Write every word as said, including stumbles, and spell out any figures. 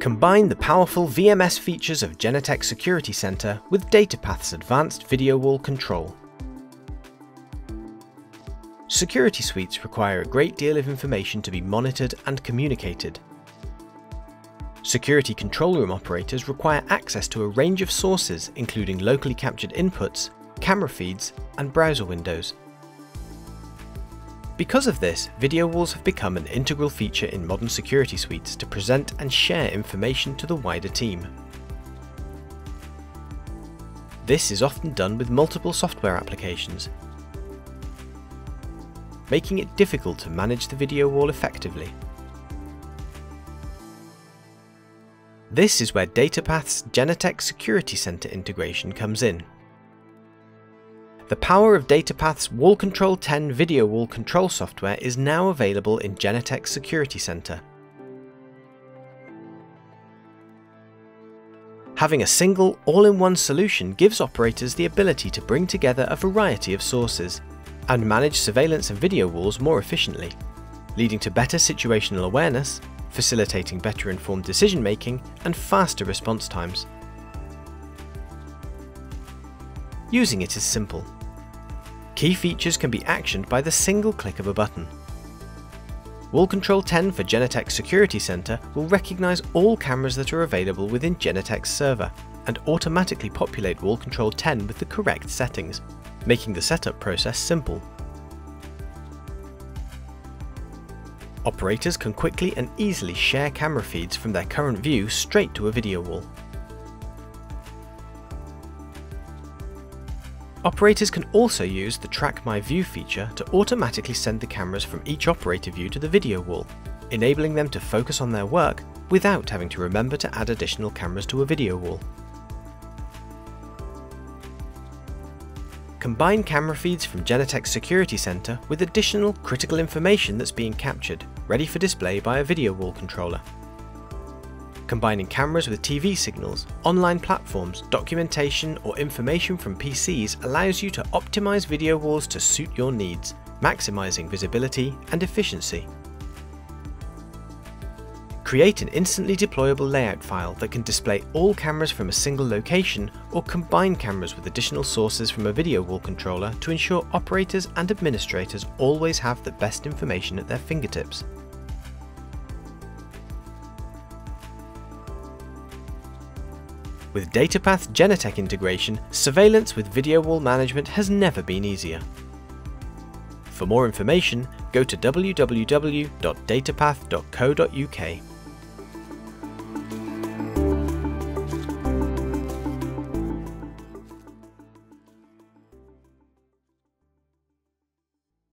Combine the powerful V M S features of Genetec Security Center with Datapath's advanced video wall control. Security suites require a great deal of information to be monitored and communicated. Security control room operators require access to a range of sources, including locally captured inputs, camera feeds, and browser windows. Because of this, video walls have become an integral feature in modern security suites to present and share information to the wider team. This is often done with multiple software applications, making it difficult to manage the video wall effectively. This is where Datapath's Genetec Security Center integration comes in. The power of Datapath's Wall Control ten video wall control software is now available in Genetec Security Center. Having a single, all-in-one solution gives operators the ability to bring together a variety of sources and manage surveillance and video walls more efficiently, leading to better situational awareness, facilitating better informed decision-making and faster response times. Using it is simple. Key features can be actioned by the single click of a button. Wall Control ten for Genetec Security Center will recognize all cameras that are available within Genetec's server and automatically populate Wall Control ten with the correct settings, making the setup process simple. Operators can quickly and easily share camera feeds from their current view straight to a video wall. Operators can also use the Track My View feature to automatically send the cameras from each operator view to the video wall, enabling them to focus on their work without having to remember to add additional cameras to a video wall. Combine camera feeds from Genetec Security Center with additional critical information that's being captured, ready for display by a video wall controller. Combining cameras with T V signals, online platforms, documentation or information from P Cs allows you to optimize video walls to suit your needs, maximizing visibility and efficiency. Create an instantly deployable layout file that can display all cameras from a single location or combine cameras with additional sources from a video wall controller to ensure operators and administrators always have the best information at their fingertips. With Datapath's Genetec integration, surveillance with video wall management has never been easier. For more information, go to w w w dot datapath dot co dot u k.